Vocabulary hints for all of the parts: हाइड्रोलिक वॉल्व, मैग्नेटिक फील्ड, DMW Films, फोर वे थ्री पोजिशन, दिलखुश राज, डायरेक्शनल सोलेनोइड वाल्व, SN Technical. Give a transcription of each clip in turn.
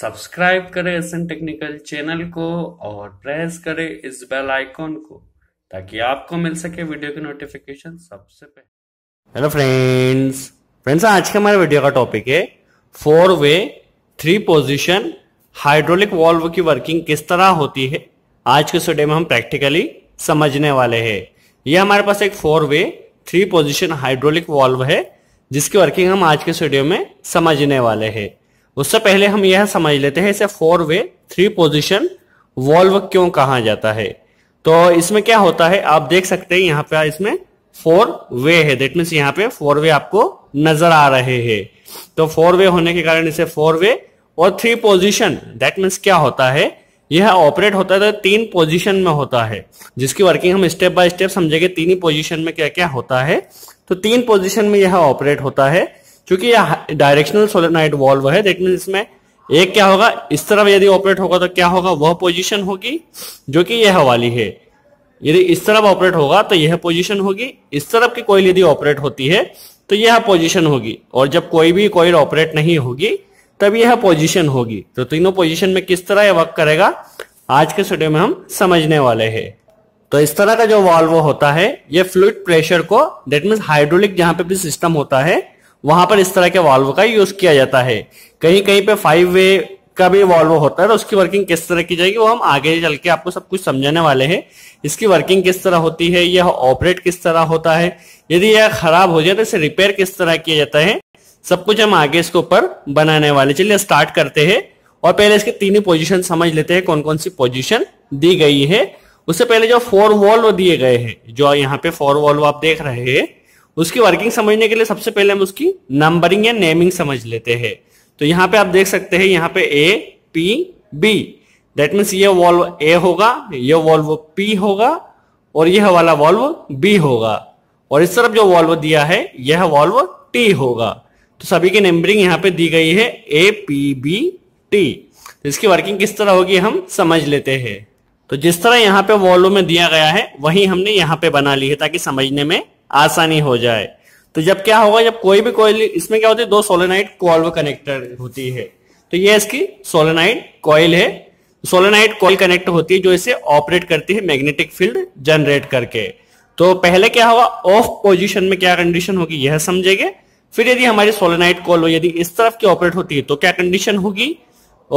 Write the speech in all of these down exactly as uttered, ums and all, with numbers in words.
Subscribe करें SN technical channel को और प्रेस करें इस बेल आइकॉन को ताकि आपको मिल सके वीडियो की नोटिफिकेशन सबसे पहले। हेलो फ्रेंड्स फ्रेंड्स आज का हमारे वीडियो का टॉपिक है फोर वे थ्री पोजिशन हाइड्रोलिक वॉल्व की वर्किंग किस तरह होती है। आज के स्टडी में हम प्रैक्टिकली समझने वाले हैं। ये हमारे पास एक फोर वे थ्री पोजिशन हाइड्रोलिक वॉल्व है जिसकी वर्किंग हम आज के स्टडी में समझने वाले हैं। उससे पहले हम यह समझ लेते हैं इसे फोर वे थ्री पोजिशन valve क्यों कहा जाता है। तो इसमें क्या होता है आप देख सकते हैं यहाँ पे इसमें फोर वे है, दैट मीन्स यहाँ पे फोर वे आपको नजर आ रहे हैं। तो फोर वे होने के कारण इसे फोर वे और थ्री पोजिशन दैट मीन्स क्या होता है यह ऑपरेट होता है तो तीन पोजिशन में होता है जिसकी वर्किंग हम स्टेप बाय स्टेप समझेंगे। तीन ही पोजिशन में क्या क्या होता है तो तीन पोजिशन में यह ऑपरेट होता है। क्योंकि यह डायरेक्शनल सोलेनोइड वाल्व है दैट मीन्स इसमें एक क्या होगा इस तरफ यदि ऑपरेट होगा तो क्या होगा वह पोजीशन होगी जो कि यह वाली है। यदि इस तरफ ऑपरेट होगा तो यह पोजीशन होगी। इस तरफ की कॉइल यदि ऑपरेट होती है तो यह पोजीशन होगी और जब कोई भी कॉइल ऑपरेट नहीं होगी तब यह पोजीशन होगी। तो तीनों पोजीशन में किस तरह यह वर्क करेगा आज के स्टूडियो में हम समझने वाले है। तो इस तरह का जो वाल्व होता है यह फ्लूइड प्रेशर को दैट मीन्स हाइड्रोलिक जहां पे भी सिस्टम होता है वहां पर इस तरह के वाल्व का यूज किया जाता है। कहीं कहीं पे फाइव वे का भी वाल्व होता है तो उसकी वर्किंग किस तरह की जाएगी वो हम आगे चल के आपको सब कुछ समझाने वाले हैं। इसकी वर्किंग किस तरह होती है, यह ऑपरेट किस तरह होता है, यदि यह खराब हो जाए तो इसे रिपेयर किस तरह किया जाता है, सब कुछ हम आगे इसके ऊपर बनाने वाले। चलिए स्टार्ट करते हैं और पहले इसके तीन ही पोजिशन समझ लेते हैं कौन कौन सी पोजिशन दी गई है। उससे पहले जो फोर वाल्व दिए गए हैं जो यहाँ पे फोर वाल्व आप देख रहे हैं उसकी वर्किंग समझने के लिए सबसे पहले हम उसकी नंबरिंग या नेमिंग समझ लेते हैं। तो यहाँ पे आप देख सकते हैं यहाँ पे A P B that means ये वॉल्व ए होगा, ये वॉल्व पी होगा और यह वाला वॉल्व बी होगा और इस तरफ जो वॉल्व दिया है यह वॉल्व टी होगा। तो सभी की नंबरिंग यहाँ पे दी गई है ए पी बी टी। तो इसकी वर्किंग किस तरह होगी हम समझ लेते हैं। तो जिस तरह यहाँ पे वॉल्व में दिया गया है वही हमने यहाँ पे बना ली है ताकि समझने में आसानी हो जाए। तो जब क्या होगा जब कोई भी कॉइल इसमें क्या होती है दो सोलेनोइड कॉइल कनेक्टर होती है। तो ये इसकी सोलेनोइड कॉइल है, सोलेनोइड कॉइल कनेक्ट होती है जो इसे ऑपरेट करती है मैग्नेटिक फील्ड जनरेट करके। तो पहले क्या होगा ऑफ पोजीशन में क्या कंडीशन होगी यह समझेंगे, फिर यदि हमारी सोलेनोइड कॉइल यदि इस तरफ की ऑपरेट होती है तो क्या कंडीशन होगी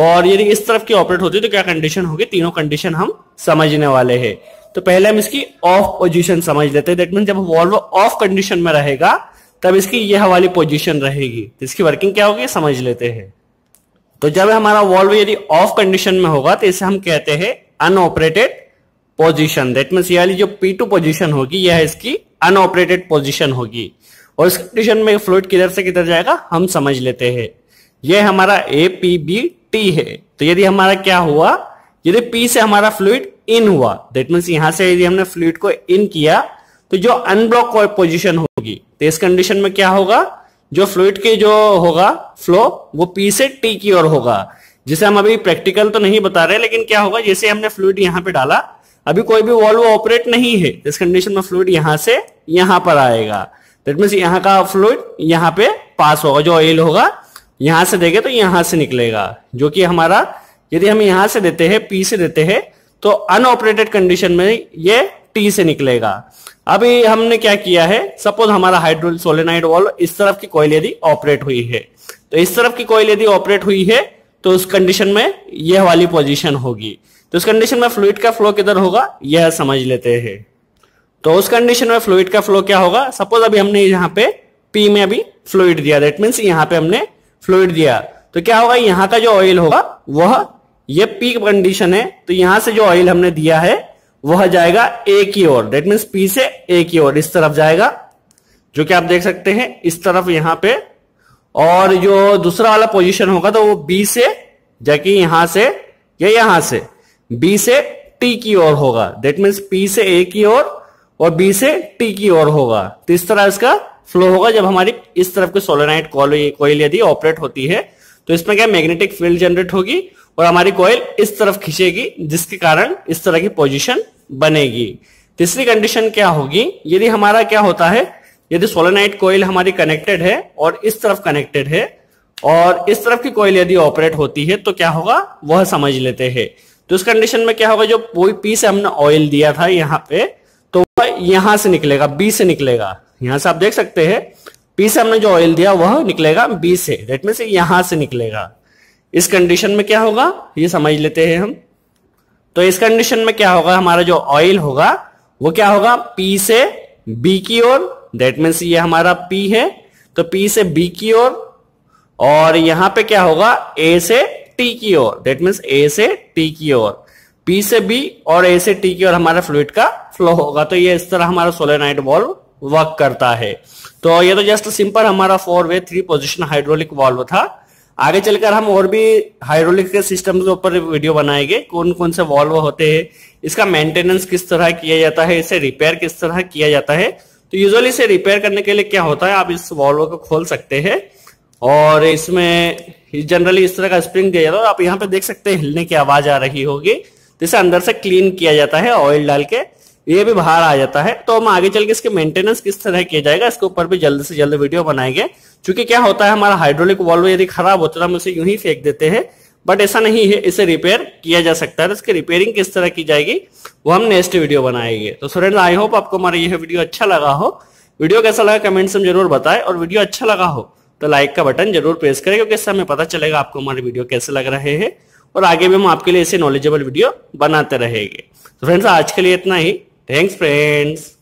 और यदि इस तरफ की ऑपरेट होती है तो क्या कंडीशन होगी, तीनों कंडीशन हम समझने वाले हैं। तो पहले हम इसकी ऑफ पोजीशन समझ लेते हैं दैट मीन जब वॉल्व ऑफ कंडीशन में रहेगा तब इसकी यह वाली पोजीशन रहेगी। तो इसकी वर्किंग क्या होगी समझ लेते हैं। तो जब हमारा वॉल्व यदि ऑफ कंडीशन में होगा तो इसे हम कहते हैं अनऑपरेटेड पोजीशन दैट मीन ये वाली जो पी टू पोजीशन होगी यह इसकी अनऑपरेटेड पोजीशन होगी और इस कंडीशन में फ्लूइड किधर से किधर जाएगा हम समझ लेते हैं। यह हमारा ए पी बी टी है। तो यदि हमारा क्या हुआ यदि पी से हमारा फ्लूइड इन हुआ दैट मीन्स यहां से यदि हमने फ्लूइड को इन किया तो जो अनब्लॉक पोजीशन होगी तो इस कंडीशन में क्या होगा जो फ्लूइड के जो होगा फ्लो वो पी से टी की ओर होगा। जिसे हम अभी प्रैक्टिकल तो नहीं बता रहे लेकिन क्या होगा जैसे हमने फ्लूइड यहाँ पे डाला अभी कोई भी वॉल्व ऑपरेट नहीं है इस कंडीशन में फ्लूइड यहाँ से यहाँ पर आएगा दैट मीन्स यहाँ का फ्लूइड यहाँ पे पास होगा, जो ऑयल होगा यहां से देंगे तो यहां से निकलेगा जो कि हमारा यदि हम यहां से देते हैं पी से देते हैं तो अनऑपरेटेड कंडीशन में ये टी से निकलेगा। अभी हमने क्या किया है सपोज हमारा हाइड्रोलिक सोलेनोइड वाल्व इस तरफ की कॉइल यदि ऑपरेट हुई है तो इस तरफ की कॉइल यदि ऑपरेट हुई है तो उस कंडीशन में यह वाली पोजीशन होगी। तो उस कंडीशन में फ्लूइड का फ्लो किधर होगा यह समझ लेते हैं। तो उस कंडीशन में फ्लूइड का फ्लो क्या होगा सपोज अभी हमने यहाँ पे पी में अभी फ्लूइड दिया दैट मीन्स यहाँ पे हमने फ्लूइड दिया तो क्या होगा यहाँ का जो ऑयल होगा वह ये पी कंडीशन है तो यहाँ से जो ऑयल हमने दिया है वह जाएगा ए की ओर दैट मीन्स पी से ए की ओर इस तरफ जाएगा जो कि आप देख सकते हैं इस तरफ यहाँ पे। और जो दूसरा वाला पोजीशन होगा तो वो बी से जाके यहाँ से या यहाँ से बी से टी की ओर होगा दैट मीन्स पी से ए की ओर और बी से टी की ओर होगा। तो इस तरह इसका फ्लो होगा जब हमारी इस तरफ की सोलेनोइड कॉइल यदि ऑपरेट होती है तो इसमें क्या मैग्नेटिक फील्ड जनरेट होगी और हमारी कॉइल इस तरफ खींचेगी जिसके कारण इस तरह की पोजीशन बनेगी। तीसरी कंडीशन क्या होगी यदि हमारा क्या होता है यदि सोलेनोइड कॉइल हमारी कनेक्टेड है और इस तरफ कनेक्टेड है और इस तरफ की कॉइल यदि ऑपरेट होती है तो क्या होगा वह समझ लेते हैं। तो इस कंडीशन में क्या होगा, जो कोई पी से हमने ऑयल दिया था यहाँ पे तो वह यहां से निकलेगा, बी से निकलेगा। यहां से आप देख सकते हैं पी से हमने जो ऑयल दिया वह निकलेगा बी से, दैट मींस यहां से निकलेगा। इस कंडीशन में क्या होगा ये समझ लेते हैं हम। तो इस कंडीशन में क्या होगा, हमारा जो ऑयल होगा वो क्या होगा पी से बी की ओर, दैट मींस ये हमारा पी है तो पी से बी की ओर, और, और यहां पे क्या होगा ए से टी की ओर, दैट मींस ए से टी की ओर। पी से बी और ए से टी की ओर हमारा फ्लूइड का फ्लो होगा। तो ये इस तरह हमारा सोलेनोइड वॉल्व वर्क करता है। तो ये तो जस्ट सिंपल हमारा फोर वे थ्री पोजिशन हाइड्रोलिक वॉल्व था। आगे चलकर हम और भी हाइड्रोलिक के सिस्टम के ऊपर वीडियो बनाएंगे, कौन कौन से वॉल्व होते हैं, इसका मेंटेनेंस किस तरह किया जाता है, इसे रिपेयर किस तरह किया जाता है। तो यूजुअली इसे रिपेयर करने के लिए क्या होता है, आप इस वॉल्व को खोल सकते हैं और इसमें जनरली इस तरह का स्प्रिंग दिया जाता है। आप यहाँ पे देख सकते हैं हिलने की आवाज आ रही होगी, तो इसे अंदर से क्लीन किया जाता है ऑयल डाल के, ये भी बाहर आ जाता है। तो हम आगे चल के इसके मेंटेनेंस किस तरह किया जाएगा इसके ऊपर भी जल्द से जल्द वीडियो बनाएंगे। क्योंकि क्या होता है, हमारा हाइड्रोलिक वॉल्व यदि खराब होता है हम उसे यूं ही फेंक देते हैं, बट ऐसा नहीं है, इसे रिपेयर किया जा सकता है। तो इसकी रिपेयरिंग किस तरह की जाएगी वो हम नेक्स्ट वीडियो बनाएंगे। तो स्टूडेंट्स, आई होप आपको हमारा यह वीडियो अच्छा लगा हो। वीडियो कैसा लगा कमेंट्स में जरूर बताएं, और वीडियो अच्छा लगा हो तो लाइक का बटन जरूर प्रेस करें, क्योंकि इससे हमें पता चलेगा आपको हमारे वीडियो कैसे लग रहे हैं और आगे भी हम आपके लिए ऐसे नॉलेजेबल वीडियो बनाते रहेंगे। तो फ्रेंड्स, आज के लिए इतना ही। Thanks friends.